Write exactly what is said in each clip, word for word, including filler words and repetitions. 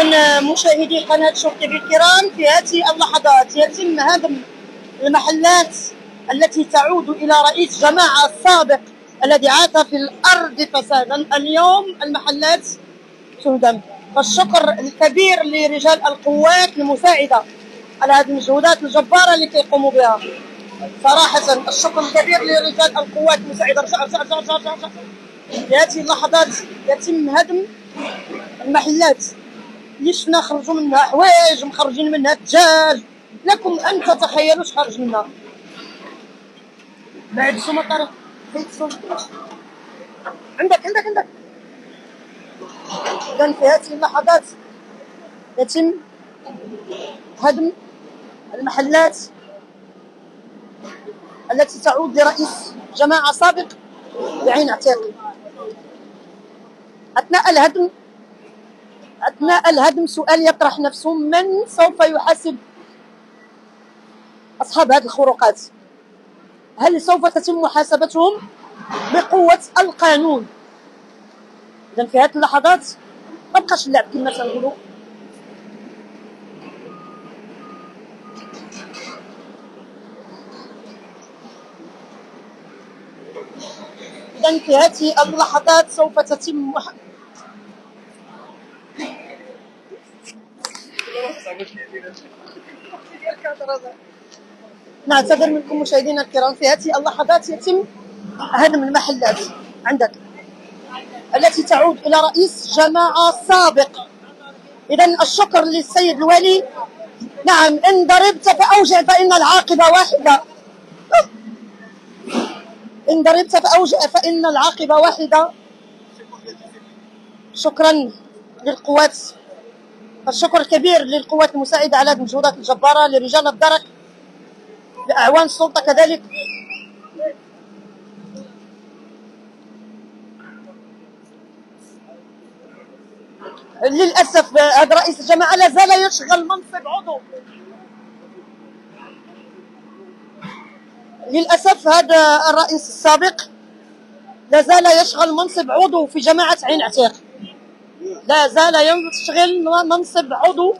إذا مشاهدي قناة شرطي الكرام، في هذه اللحظات يتم هدم المحلات التي تعود إلى رئيس جماعة السابق الذي عاث في الأرض فسادا. اليوم المحلات تهدم، فالشكر الكبير لرجال القوات المساعدة على هذه المجهودات الجبارة اللي كيقوموا بها. صراحة الشكر الكبير لرجال القوات المساعدة. رجع رجع رجع رجع رجع رجع. في هذه اللحظات يتم هدم المحلات اللي شفنا خرجوا منها حوايج، مخرجين منها الدجاج، لكم أن تتخيلوا شخرج منها. بعد شو مطر حيت عندك عندك عندك. إذا في هذه اللحظات يتم هدم المحلات التي تعود لرئيس جماعة سابق بعين عتيق. أثناء الهدم أثناء الهدم سؤال يطرح نفسه: من سوف يحاسب أصحاب هذه الخروقات؟ هل سوف تتم محاسبتهم بقوة القانون؟ إذا في هذه اللحظات ما بقاش اللعب كما تنقولوا. إذا في هذه اللحظات سوف تتم مح... نعتذر منكم مشاهدينا الكرام. في هذه اللحظات يتم هدم المحلات عندك التي تعود إلى رئيس جماعة سابق. إذا الشكر للسيد الوالي. نعم، إن ضربت فأوجع فإن العاقبة واحدة. إن ضربت فأوجع فإن العاقبة واحدة. شكرا للقوات، الشكر الكبير للقوات المساعدة على هذه المجهودات الجبارة، لرجال الدرك، لأعوان السلطة كذلك. للأسف هذا رئيس الجماعة لا زال يشغل منصب عضو. للأسف هذا الرئيس السابق لا زال يشغل منصب عضو في جماعة عين عتيق. لا زال يشغل منصب عضو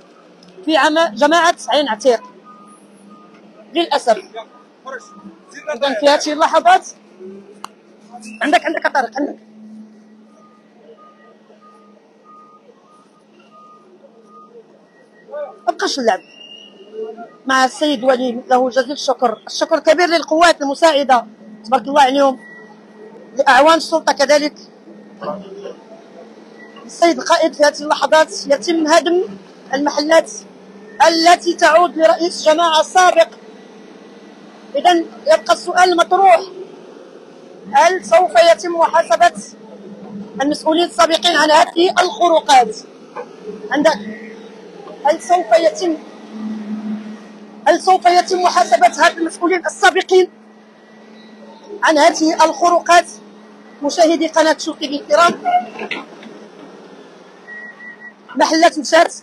في جماعة عين عتيق للأسف. إذا في هذه اللحظات عندك عندك طارق عندك. مابقاش اللعب مع السيد ولي، له جزيل الشكر. الشكر كبير للقوات المساعدة تبارك الله عليهم، لأعوان السلطة كذلك. السيد القائد في هذه اللحظات يتم هدم المحلات التي تعود لرئيس جماعة سابق. إذا يبقى السؤال المطروح: هل سوف يتم محاسبة المسؤولين السابقين عن هذه الخروقات؟ عندك هل سوف يتم هل سوف يتم محاسبة هذه المسؤولين السابقين عن هذه الخروقات؟ مشاهدي قناة شوقي الكرام، محلات مشات،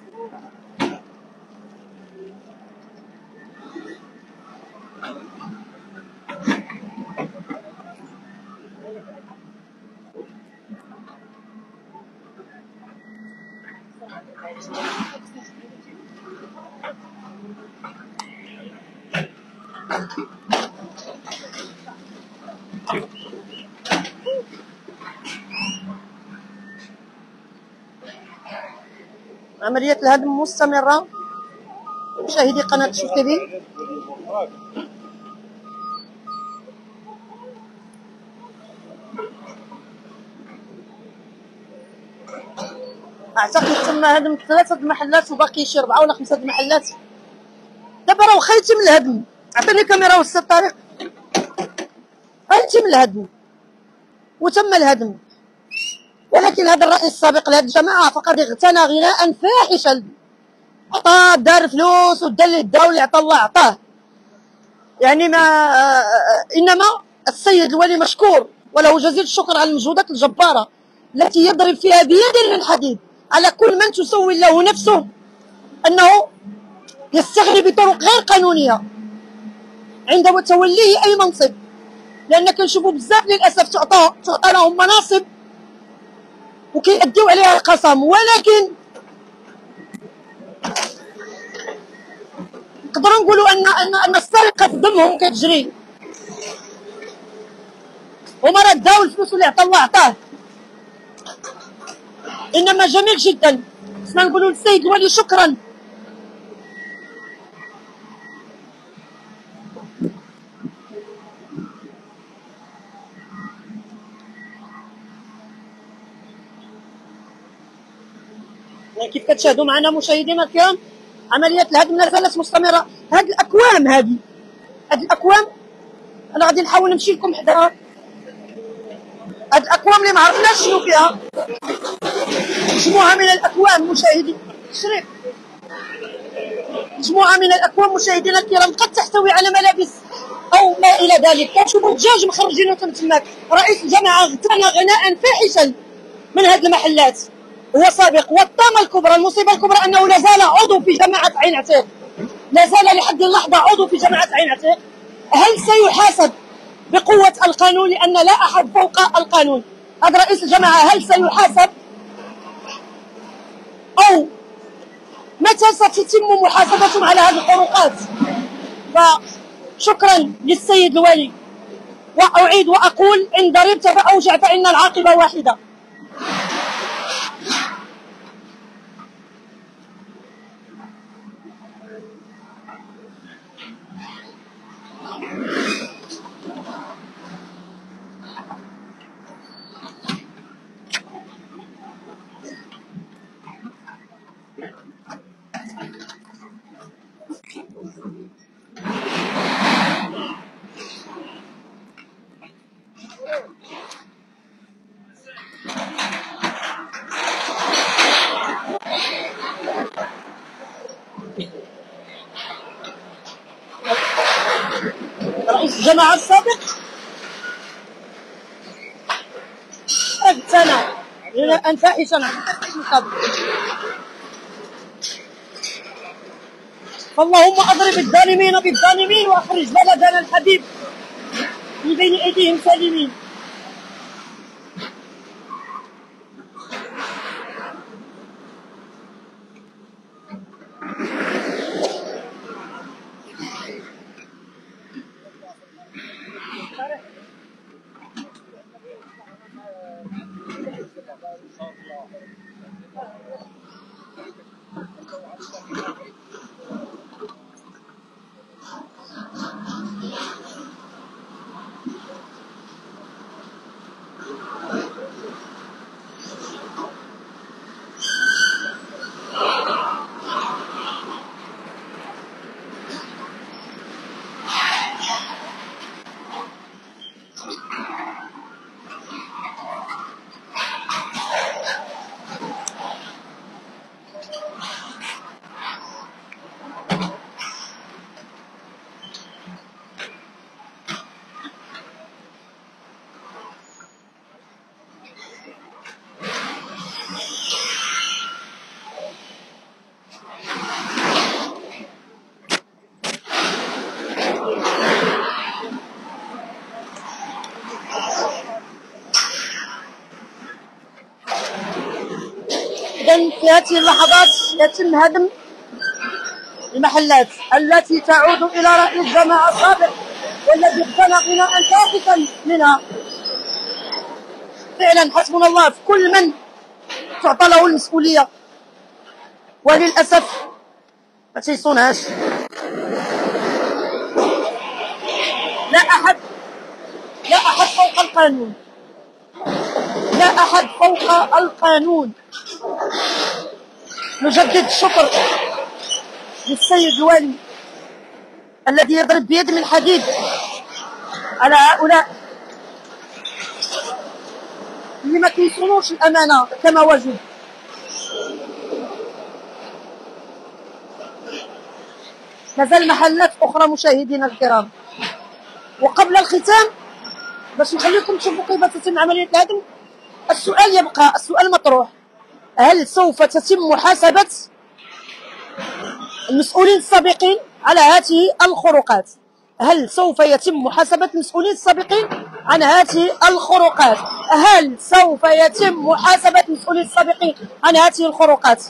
عملية الهدم مستمرة. مشاهدي قناة شوف تيفي، أعتقد تم هدم ثلاثة المحلات وباقي شي أربعة ولا خمسة المحلات. دابا راه واخا يتم الهدم، عطيني الكاميرا والسي طارق، هل يتم الهدم وتم الهدم، ولكن هذا الرئيس السابق لهذه الجماعه فقد اغتنى غناء فاحشا، عطى دار فلوس ودا للدوله اللي عطى الله عطاه، يعني ما انما السيد الولي مشكور وله جزيل الشكر على المجهودات الجباره التي يضرب فيها بيد من حديد على كل من تسول له نفسه انه يستغني بطرق غير قانونيه عند توليه اي منصب، لان كنشوفوا بزاف للاسف تعطى تعطى لهم مناصب وكيأديو عليها القسم، ولكن نقدروا نقولوا ان ان ان السرقه في دمهم كتجري، هما راه داو الفلوس اللي عطا الله عطاه، انما جميل جدا خصنا نقولوا للسيد الولي شكرا. كيف كتشاهدوا معنا مشاهدينا الكرام، عملية الهدم لا زالت مستمرة. هاد الأكوام هادي هاد الأكوام أنا غادي نحاول نمشي لكم حداها، هاد الأكوام اللي ما عرفناش شنو فيها، مجموعة من الأكوام مشاهدي شريف، مجموعة من الأكوام مشاهدينا الكرام قد تحتوي على ملابس أو ما إلى ذلك. كتشوفوا دجاج مخرجينه تم تماك. رئيس الجامعة اغتنى غناء فاحشا من هاد المحلات، هو سابق. والطامة الكبرى المصيبة الكبرى أنه لا زال عضو في جماعة عين عتيق، لا زال لحد اللحظة عضو في جماعة عين عتيق. هل سيحاسب بقوة القانون؟ لأن لا أحد فوق القانون. هذا رئيس الجماعة هل سيحاسب أو متى ستتم محاسبتهم على هذه الخروقات؟ فشكرا للسيد الولي، وأعيد وأقول إن ضربت فأوجع فإن العاقبة واحدة. رئيس الجماعة السابق اغتنى غناء فاحشا فاللهم اضرب الظالمين بالظالمين واخرج بلدنا الحبيب من بين ايديهم سالمين. في هذه اللحظات يتم هدم المحلات التي تعود إلى رأي الجماعة السابق والذي اقتنع بنا أن تافتا منها. فعلا حسبنا الله في كل من تعطى له المسؤولية، وللأسف ما تيصونهاش. لا أحد لا أحد فوق القانون، لا أحد فوق القانون. نجدد الشكر للسيد الوالي الذي يضرب بيد من حديد على هؤلاء اللي ما كيصونوش الأمانة كما وجد. مازال محلات أخرى مشاهدينا الكرام. وقبل الختام باش نخليكم تشوفوا كيف تتم عملية الهدم، السؤال يبقى، السؤال مطروح: هل سوف تتم محاسبة المسؤولين السابقين على هذه الخروقات؟ هل سوف يتم محاسبة المسؤولين السابقين عن هذه الخروقات؟ هل سوف يتم محاسبة المسؤولين السابقين عن هذه الخروقات؟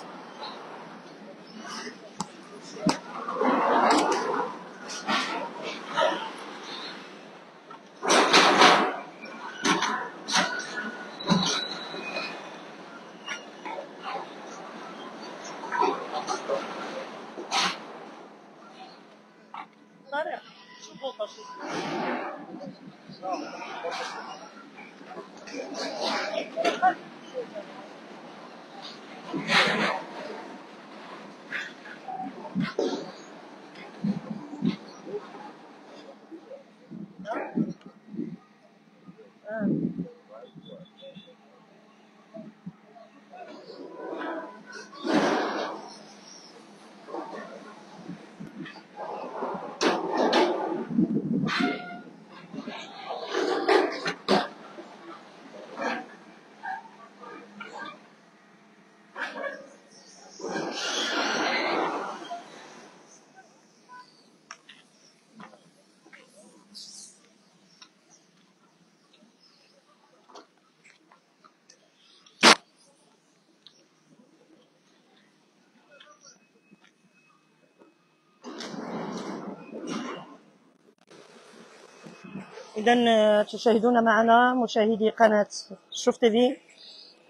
إذا تشاهدون معنا مشاهدي قناة شوف تيفي،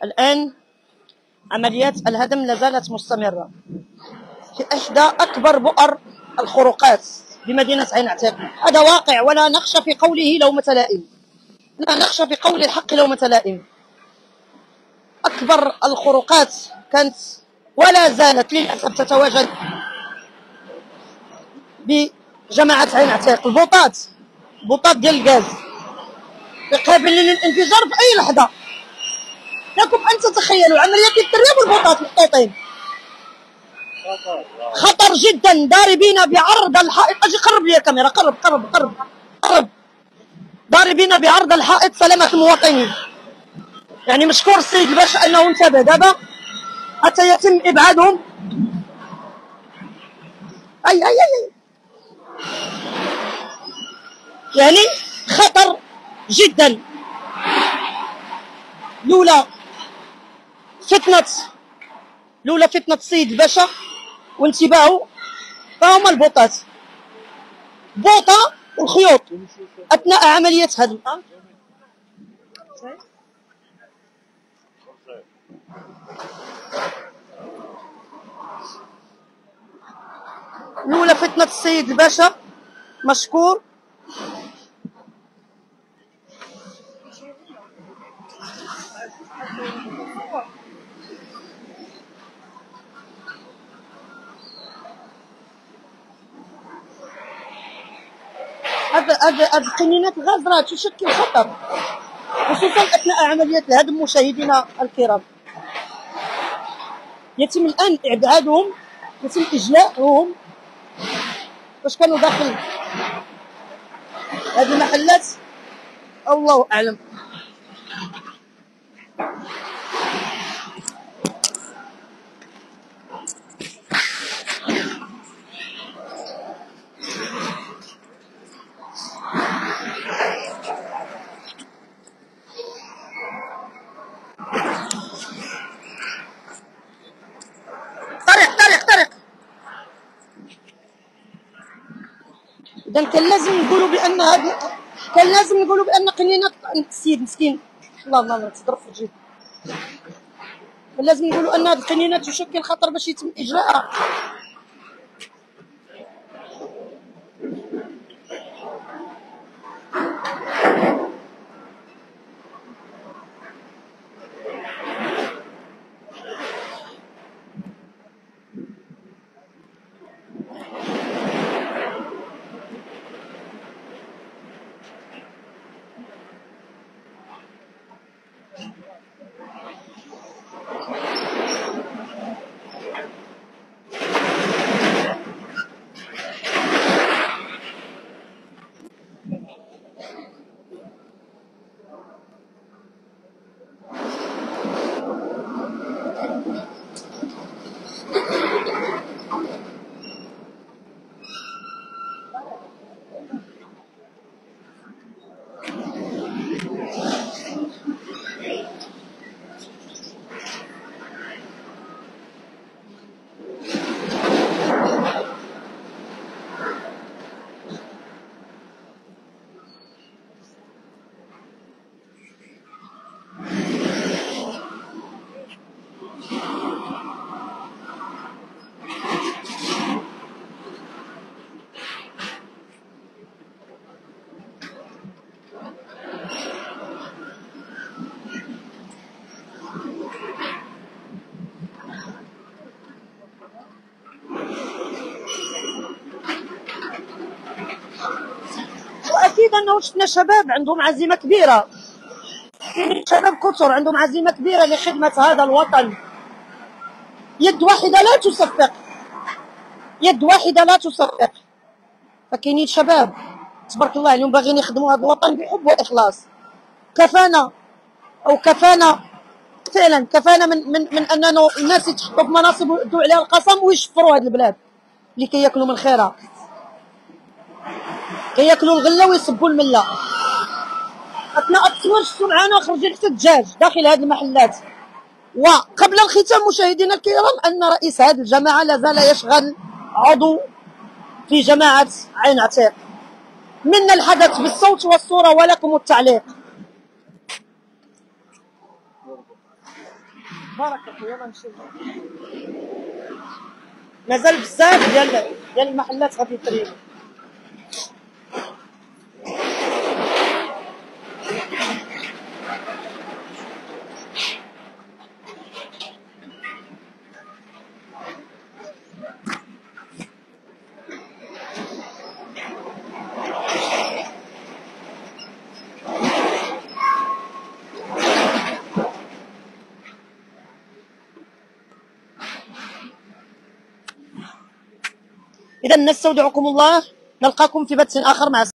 الآن عمليات الهدم لازالت مستمرة في إحدى أكبر بؤر الخروقات بمدينة عين عتيق. هذا واقع ولا نخشى في قوله لومة لائم، لا نخشى في قول الحق لومة لائم. أكبر الخروقات كانت ولا زالت للأسف تتواجد بجماعة عين عتيق، البوطات بوطات ديال الغاز قابل للانفجار في اي لحظه. لكم ان تتخيلوا العمليه كيف تريبوا البوطات محطوطين، خطر جدا، ضاربين بعرض الحائط. اجي قرب لي الكاميرا، قرب قرب قرب قرب. ضاربين بعرض الحائط سلامه المواطنين. يعني مشكور السيد الباشا انه انتبه دابا حتى يتم ابعادهم. اي اي اي, أي. يعني خطر جدا، لولا فتنة لولا فتنة السيد الباشا وانتباهه فهما البوطات، بوطة والخيوط أثناء عملية هدم. لولا فتنة السيد الباشا مشكور هاد قنينات الغاز راه تشكل خطر خصوصا اثناء عمليه الهدم. مشاهدينا الكرام، يتم الان ابعادهم، يتم اجلاءهم باش كانوا داخل هذه المحلات، الله اعلم. ده كان لازم نقولوا بان هذا كان لازم نقولوا بان قنينه السيد مسكين الله الله الله تضرب في رجليه. لازم نقولوا ان هذه القنينه تشكل خطر باش يتم اجراءها. واكيد انه شفنا شباب عندهم عزيمه كبيره، شباب كثر عندهم عزيمه كبيره لخدمه هذا الوطن. يد واحده لا تصفق، يد واحده لا تصفق. فكاينين شباب تبارك الله عليهم باغيين يخدموا هذا الوطن بحب واخلاص. كفانا او كفانا فعلا، كفانا من من من اننا الناس يتحطوا في مناصب ويدوا عليها القسم ويشفروا هذه البلاد اللي كياكلوا من خيرها، كياكلوا الغله ويسبوا المله. اثناء التصوير شفتوا معانا خرجين حتى الدجاج داخل هذه المحلات. وقبل الختام مشاهدينا الكرام، ان رئيس هذه الجماعه لا زال يشغل عضو في جماعه عين عتيق. منا الحدث بالصوت والصوره ولكم التعليق. بركه يلا نمشيو. مازال بزاف ديال ديال المحلات غادي تريبو. إذا نستودعكم الله، نلقاكم في بث آخر مع